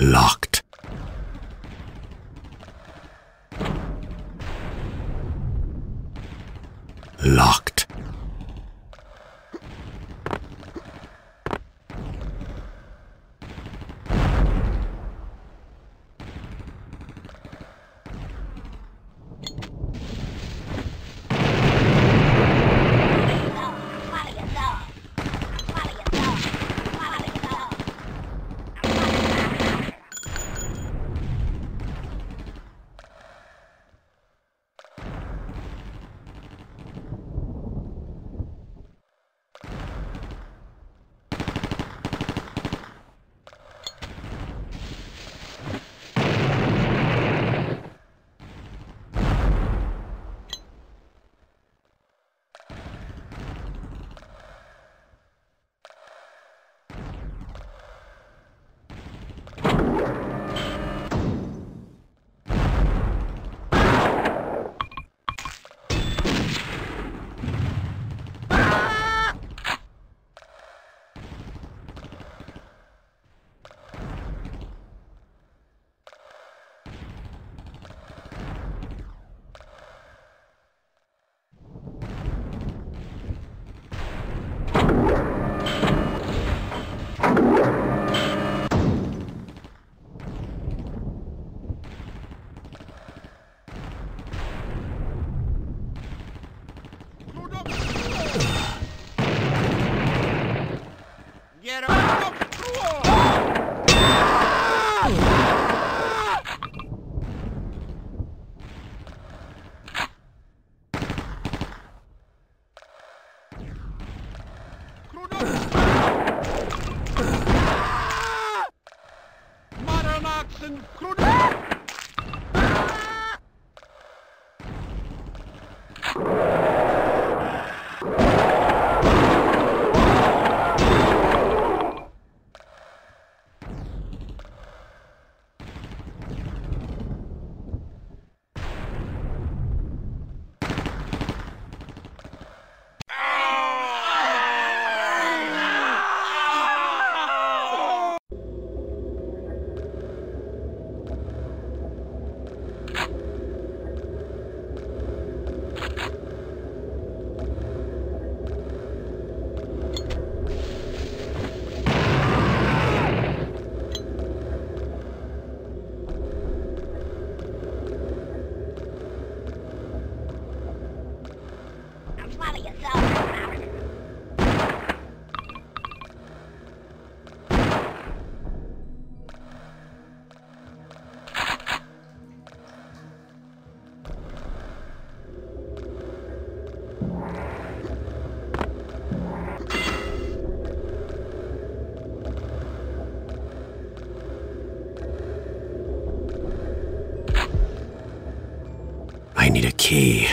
Locked. Locked. key.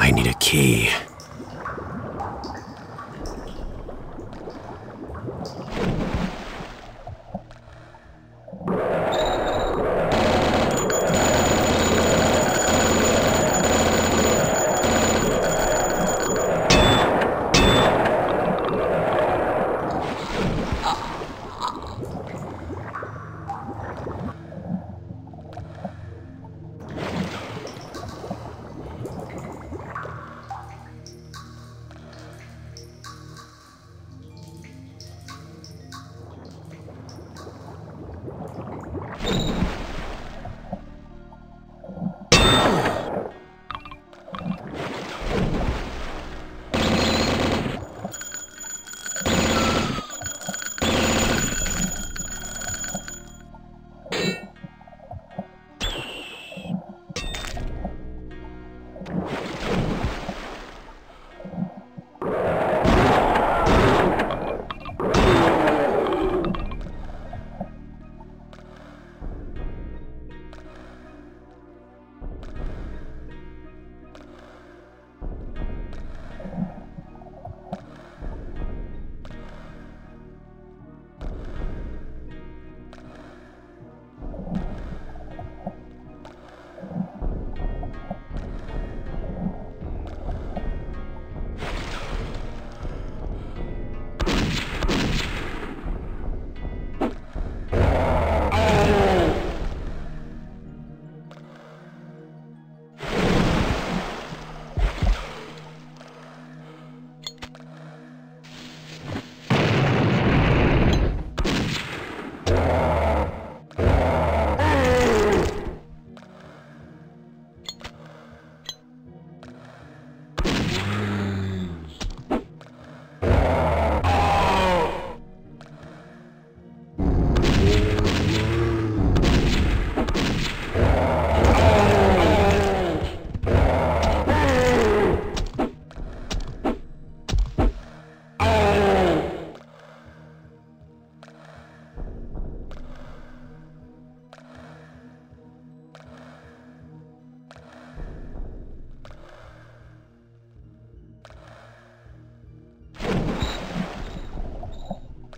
I need a key.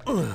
Ugh.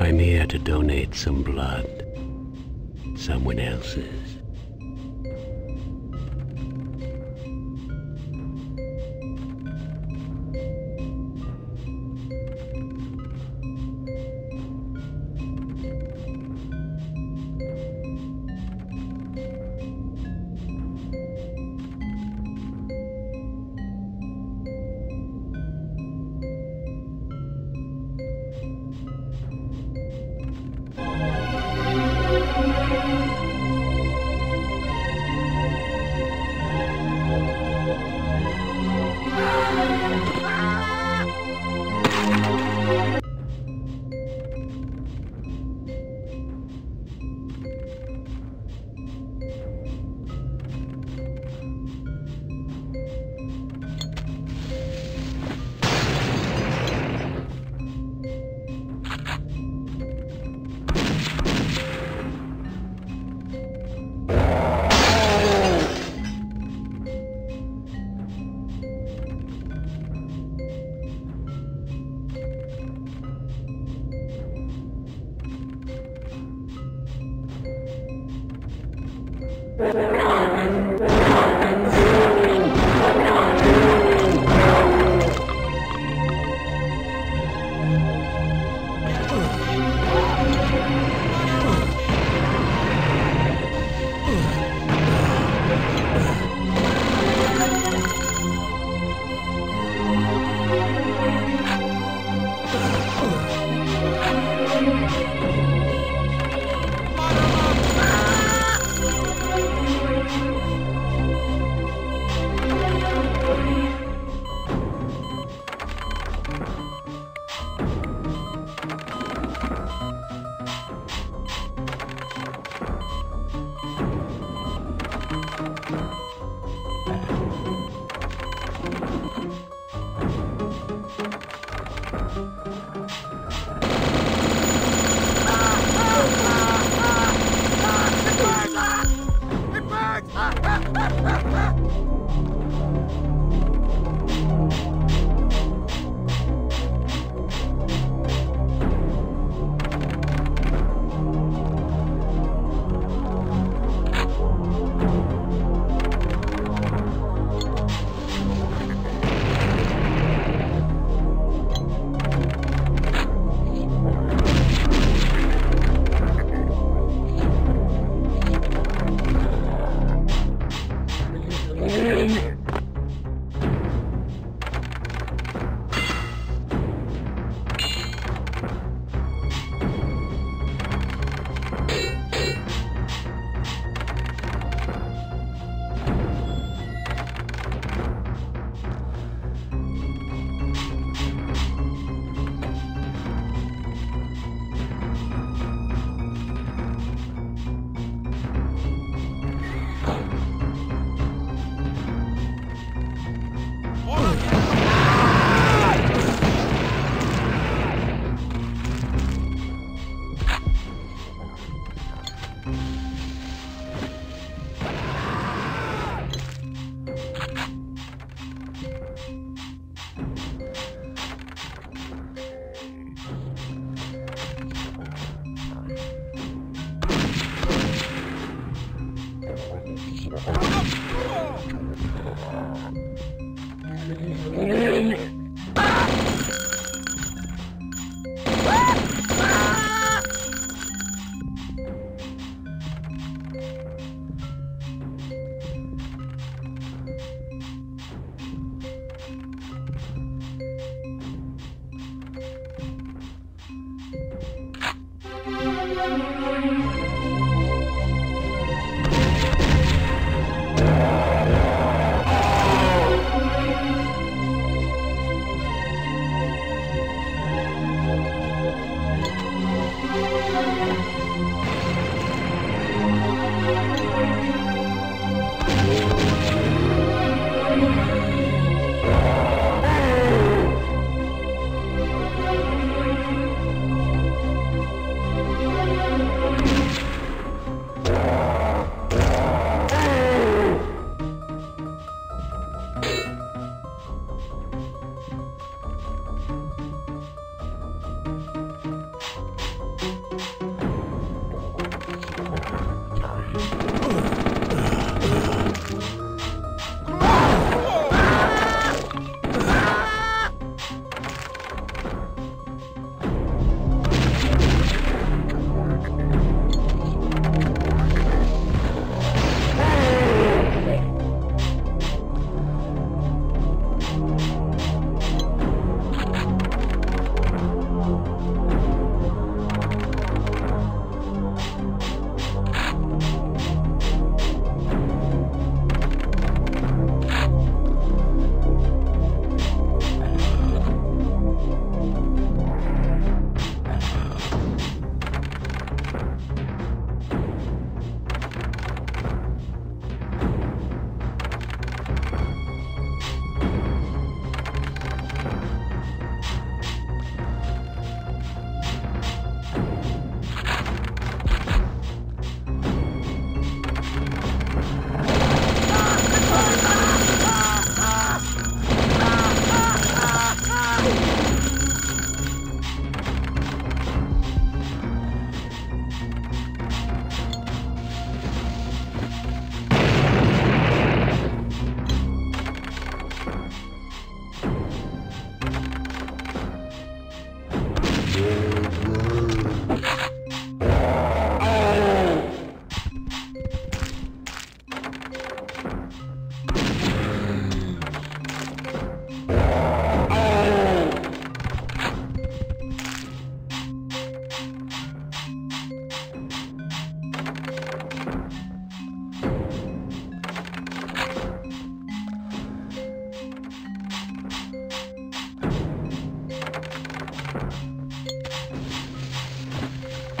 I'm here to donate some blood, someone else's.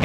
I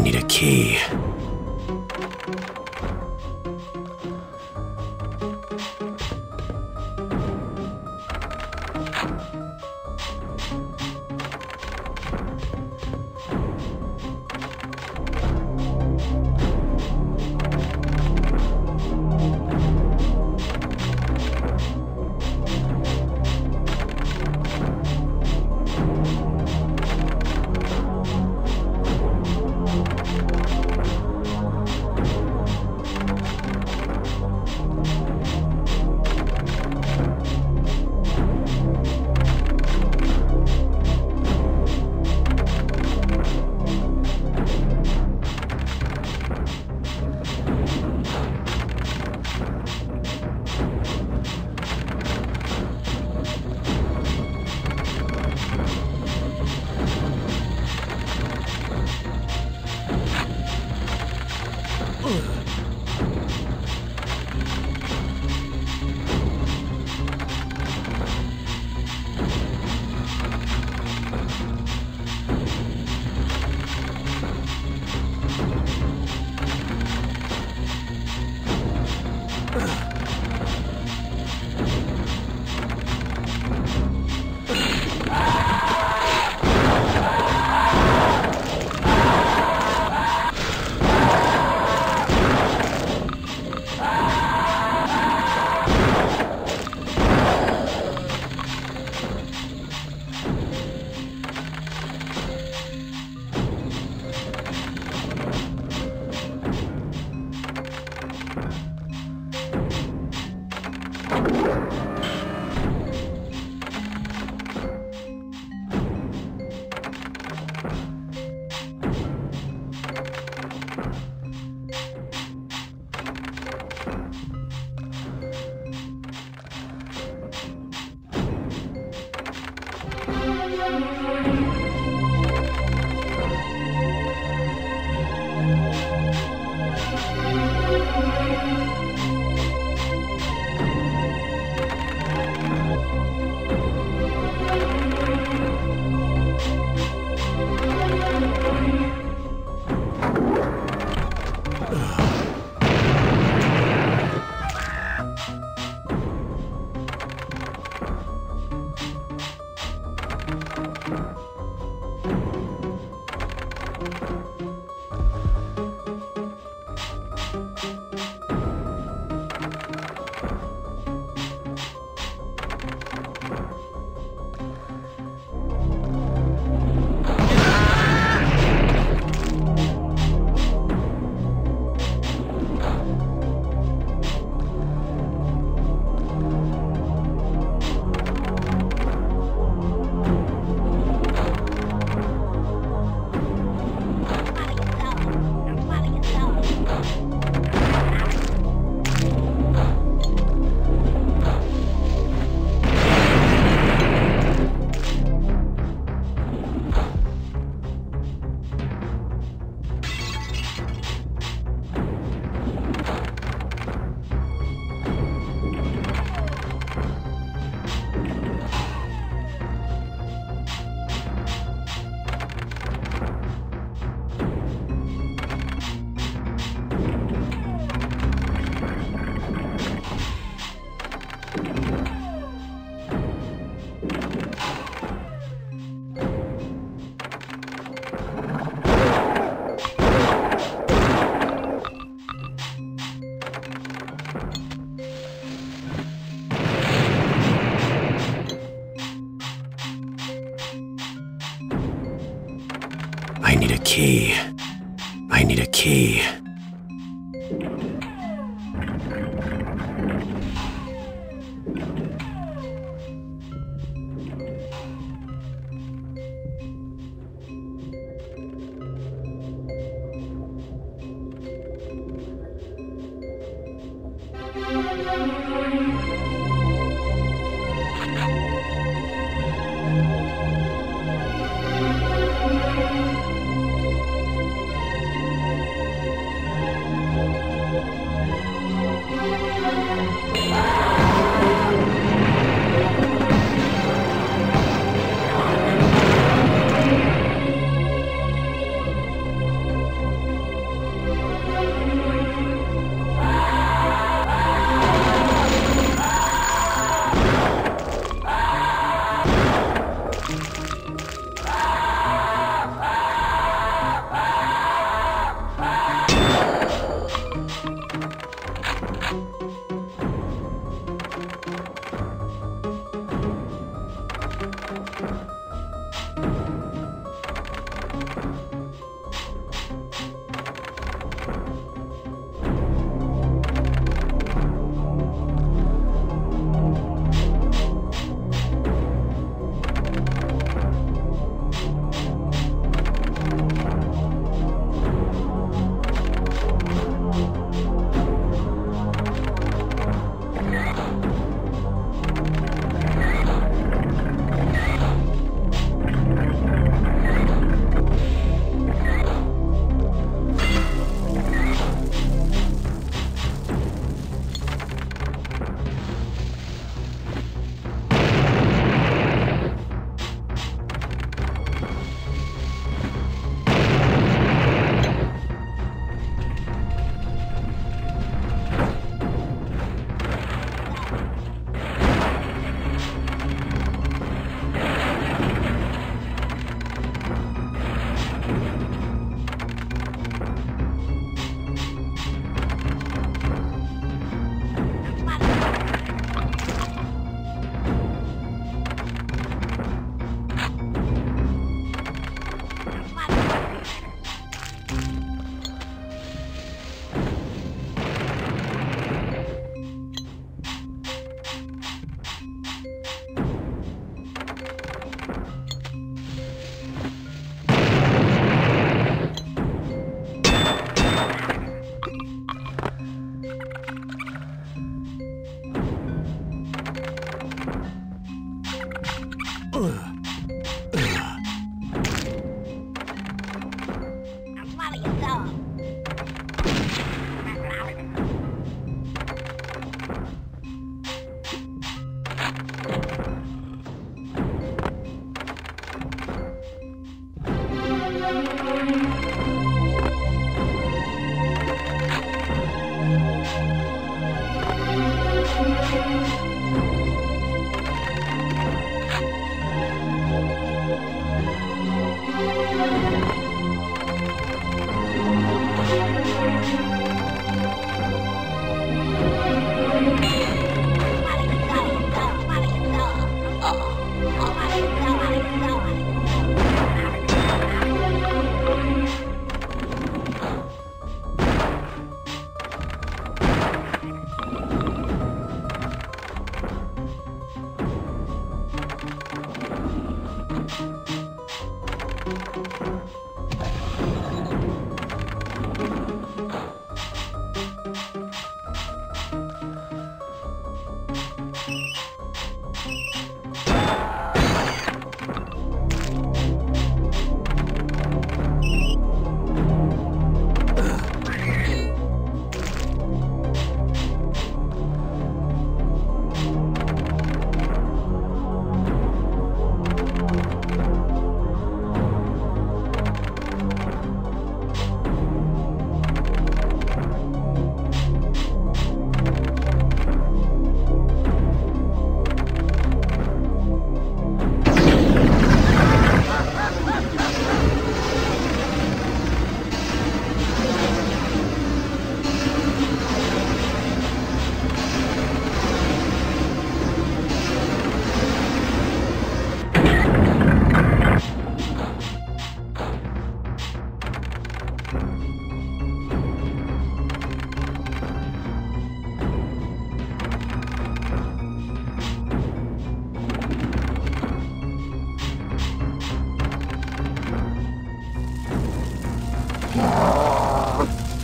need a key. I need a key.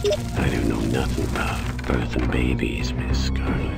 I don't know nothing about birth and babies, Miss Scarlet.